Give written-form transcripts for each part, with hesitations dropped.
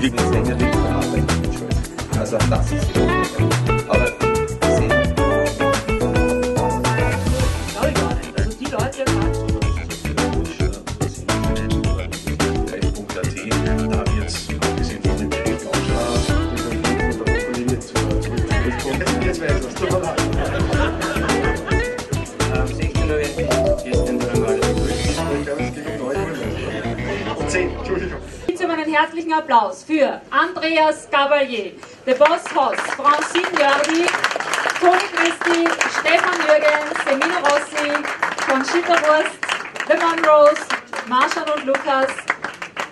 liegt das Ende liegt am Arbeitgeber schuld. Also auch das ist so. Aber sehen. Also die Leute da haben jetzt ein bisschen von dem Geld auch. Jetzt wäre es was zu herzlichen Applaus für Andreas Gabalier, The Boss Hoss, Francine Jordi, Toni Christi, Stefan Jürgens, Semine Rossi, Conchita Wurst, The Monroes, Marshall und Lukas,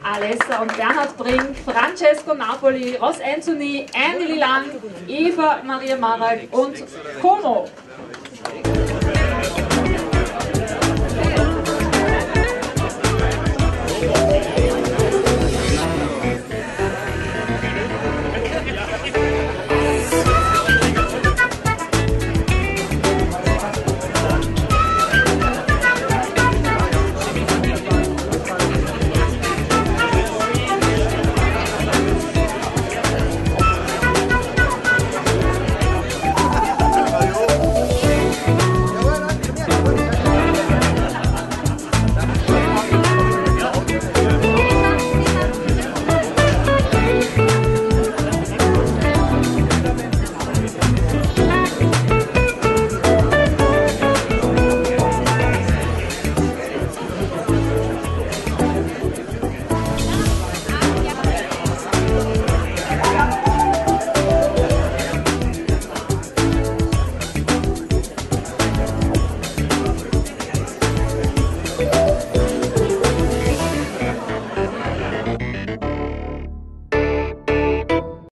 Alessa und Bernhard Brink, Francesco Napoli, Ross Anthony, Andy Liland, Eva Maria Marag und Como.